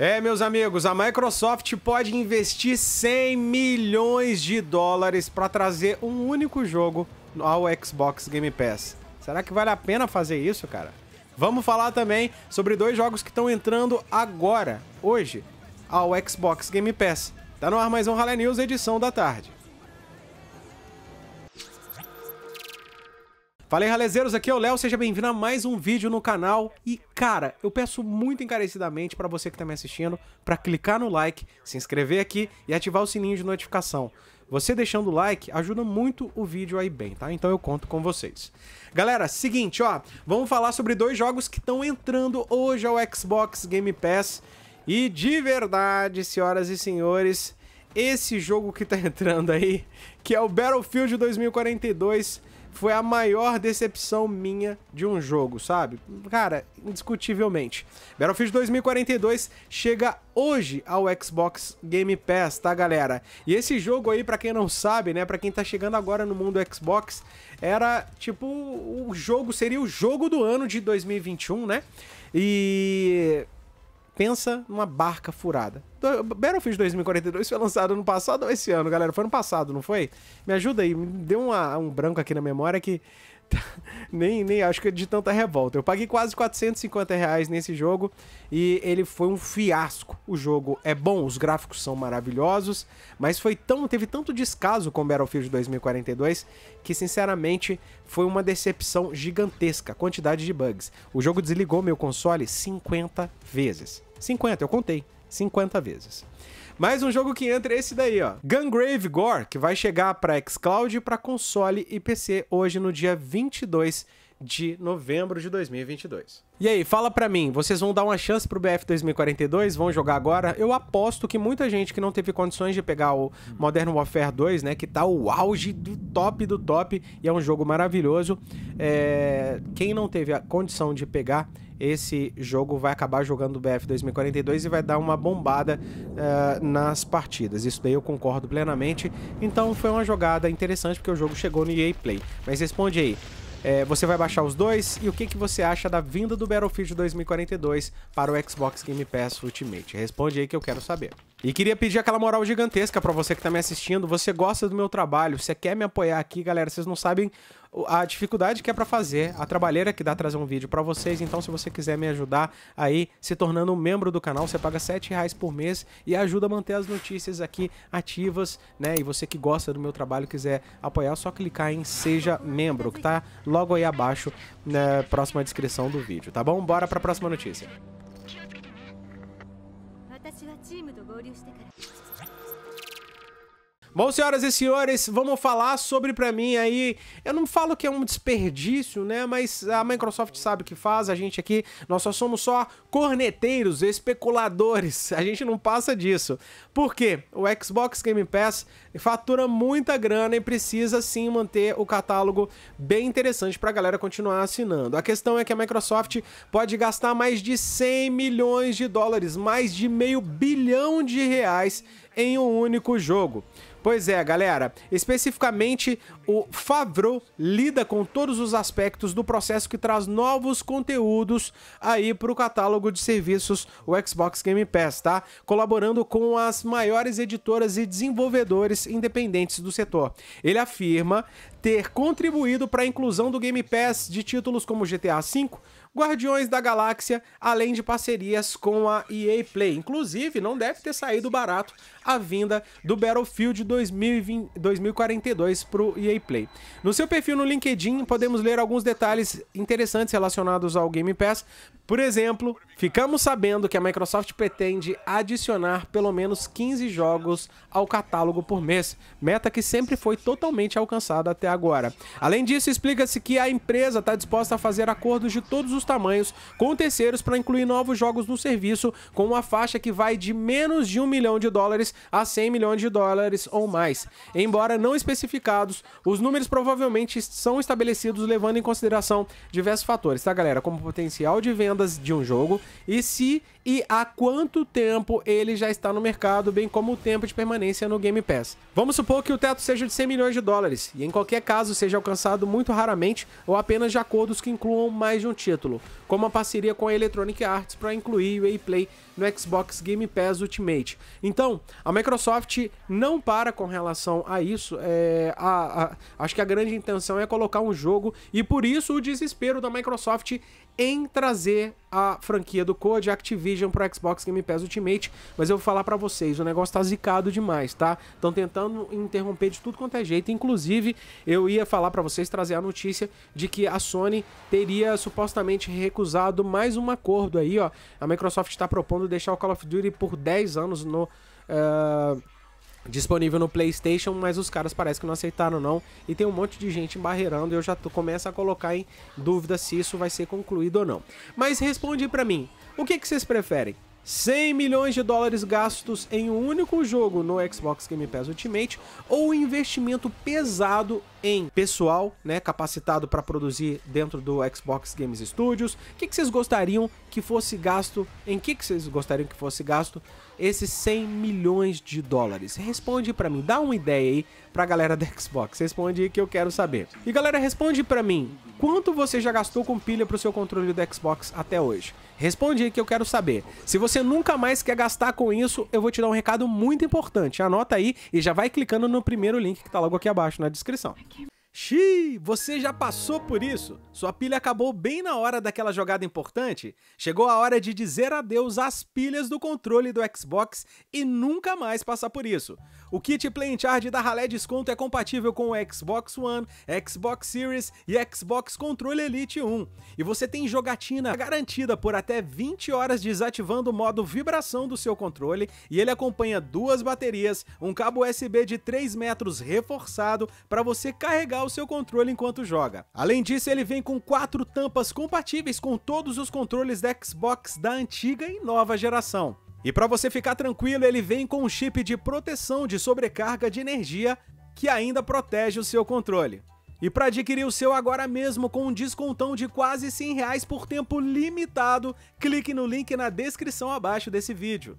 É, meus amigos, a Microsoft pode investir US$ 100 milhões para trazer um único jogo ao Xbox Game Pass. Será que vale a pena fazer isso, cara? Vamos falar também sobre dois jogos que estão entrando agora, hoje, ao Xbox Game Pass. Tá no ar mais um Ralé News, edição da tarde. Fala aí, ralezeiros, aqui é o Léo, seja bem-vindo a mais um vídeo no canal. E, cara, eu peço muito encarecidamente para você que tá me assistindo, para clicar no like, se inscrever aqui e ativar o sininho de notificação. Você deixando o like ajuda muito o vídeo aí bem, tá? Então eu conto com vocês. Galera, seguinte, ó, vamos falar sobre dois jogos que estão entrando hoje ao Xbox Game Pass. E de verdade, senhoras e senhores, esse jogo que tá entrando aí, que é o Battlefield 2042, foi a maior decepção minha de um jogo, sabe? Cara, indiscutivelmente. Battlefield 2042 chega hoje ao Xbox Game Pass, tá, galera? E esse jogo aí, pra quem não sabe, né? Pra quem tá chegando agora no mundo Xbox, era tipo o jogo, seria o jogo do ano de 2021, né? E... pensa numa barca furada. Battlefield 2042 foi lançado ano passado ou esse ano, galera? Foi ano passado, não foi? Me ajuda aí, me deu um branco aqui na memória que... nem acho que é de tanta revolta. Eu paguei quase R$ 450 nesse jogo e ele foi um fiasco. O jogo é bom, os gráficos são maravilhosos, mas foi teve tanto descaso com Battlefield 2042 que, sinceramente, foi uma decepção gigantesca, a quantidade de bugs. O jogo desligou meu console 50 vezes. 50, eu contei. 50 vezes. Mais um jogo que entra é esse daí, ó. Gungrave Gore, que vai chegar para xCloud, para console e PC hoje no dia 22 de novembro de 2022. E aí, fala pra mim, vocês vão dar uma chance pro BF 2042? Vão jogar agora? Eu aposto que muita gente que não teve condições de pegar o Modern Warfare 2, né, que tá o auge do top, e é um jogo maravilhoso, quem não teve a condição de pegar esse jogo vai acabar jogando o BF 2042 e vai dar uma bombada nas partidas. Isso daí eu concordo plenamente. Então foi uma jogada interessante porque o jogo chegou no EA Play. Mas responde aí, você vai baixar os dois? E o que você acha da vinda do Battlefield 2042 para o Xbox Game Pass Ultimate? Responde aí que eu quero saber. E queria pedir aquela moral gigantesca pra você que tá me assistindo. Você gosta do meu trabalho, você quer me apoiar aqui, galera, vocês não sabem a dificuldade que é pra fazer, a trabalheira que dá trazer um vídeo pra vocês. Então se você quiser me ajudar aí, se tornando um membro do canal, você paga R$ 7 por mês e ajuda a manter as notícias aqui ativas, né? E você que gosta do meu trabalho, quiser apoiar, é só clicar em Seja Membro, que tá logo aí abaixo, né, próxima à descrição do vídeo, tá bom? Bora pra próxima notícia. Bom, senhoras e senhores, vamos falar sobre, pra mim aí, eu não falo que é um desperdício, né, mas a Microsoft sabe o que faz, a gente aqui, nós só somos só corneteiros, especuladores, a gente não passa disso. Por quê? O Xbox Game Pass fatura muita grana e precisa sim manter o catálogo bem interessante pra galera continuar assinando. A questão é que a Microsoft pode gastar mais de US$ 100 milhões, mais de R$ 500 bilhão em um único jogo. Pois é, galera, especificamente o Favreau lida com todos os aspectos do processo que traz novos conteúdos aí para o catálogo de serviços, o Xbox Game Pass, tá? Colaborando com as maiores editoras e desenvolvedores independentes do setor. Ele afirma ter contribuído para a inclusão do Game Pass de títulos como GTA V, Guardiões da Galáxia, além de parcerias com a EA Play. Inclusive, não deve ter saído barato a vinda do Battlefield 2042 para o EA Play. No seu perfil no LinkedIn, podemos ler alguns detalhes interessantes relacionados ao Game Pass. Por exemplo, ficamos sabendo que a Microsoft pretende adicionar pelo menos 15 jogos ao catálogo por mês, meta que sempre foi totalmente alcançada até agora. Além disso, explica-se que a empresa está disposta a fazer acordos de todos os tamanhos com terceiros para incluir novos jogos no serviço, com uma faixa que vai de menos de US$ 1 milhão a US$ 100 milhões ou mais. Embora não especificados, os números provavelmente são estabelecidos levando em consideração diversos fatores, tá, galera? Como potencial de vendas de um jogo e se e há quanto tempo ele já está no mercado, bem como o tempo de permanência no Game Pass. Vamos supor que o teto seja de US$ 100 milhões e em qualquer caso seja alcançado muito raramente ou apenas de acordos que incluam mais de um título. exemplo, como a parceria com a Electronic Arts para incluir o EA Play no Xbox Game Pass Ultimate. Então, a Microsoft não para com relação a isso. Acho que a grande intenção é colocar um jogo, e por isso o desespero da Microsoft em trazer a franquia do COD, Activision, para o Xbox Game Pass Ultimate. Mas eu vou falar para vocês, o negócio tá zicado demais, tá? Estão tentando interromper de tudo quanto é jeito. Inclusive, eu ia falar para vocês, trazer a notícia de que a Sony teria supostamente recusado mais um acordo aí, ó. A Microsoft está propondo deixar o Call of Duty por 10 anos no... disponível no PlayStation, mas os caras parece que não aceitaram não, e tem um monte de gente embarreirando, e eu já começo a colocar em dúvida se isso vai ser concluído ou não. Mas responde pra mim, o que vocês preferem? 100 milhões de dólares gastos em um único jogo no Xbox Game Pass Ultimate, ou um investimento pesado em pessoal, né, capacitado para produzir dentro do Xbox Games Studios? O que vocês gostariam que fosse gasto? Em que vocês gostariam que fosse gasto esses 100 milhões de dólares? Responde para mim, dá uma ideia aí pra galera da Xbox, responde aí que eu quero saber. E galera, responde para mim, quanto você já gastou com pilha pro seu controle do Xbox até hoje? Responde aí que eu quero saber. Se você nunca mais quer gastar com isso, eu vou te dar um recado muito importante. Anota aí e já vai clicando no primeiro link que tá logo aqui abaixo na descrição. Xiii, você já passou por isso? Sua pilha acabou bem na hora daquela jogada importante? Chegou a hora de dizer adeus às pilhas do controle do Xbox e nunca mais passar por isso. O kit Play and Charge da Ralé Desconto é compatível com o Xbox One, Xbox Series e Xbox Controle Elite 1. E você tem jogatina garantida por até 20 horas desativando o modo vibração do seu controle, e ele acompanha duas baterias, um cabo USB de 3 metros reforçado para você carregar o seu controle enquanto joga. Além disso, ele vem com 4 tampas compatíveis com todos os controles da Xbox da antiga e nova geração. E para você ficar tranquilo, ele vem com um chip de proteção de sobrecarga de energia que ainda protege o seu controle. E para adquirir o seu agora mesmo com um descontão de quase R$100 por tempo limitado, clique no link na descrição abaixo desse vídeo.